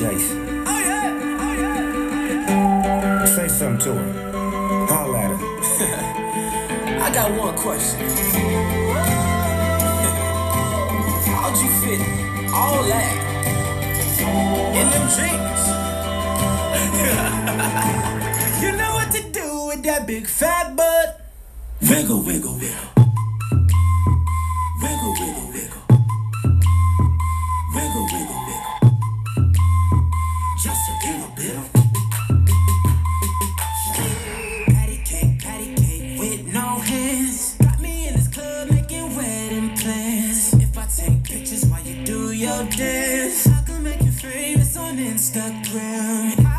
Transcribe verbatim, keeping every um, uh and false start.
Jason. Oh yeah, oh yeah, oh yeah. Say something to her. Holler at her. I got one question. How'd you fit all that in them jeans? You know what to do with that big fat butt. Wiggle, wiggle, wiggle. Wiggle, wiggle, wiggle. Wiggle, wiggle, wiggle. Just a little bit of patty cake, patty cake with no hands. Got me in this club making wedding plans. If I take pictures while you do your dance, I can make you famous on Instagram.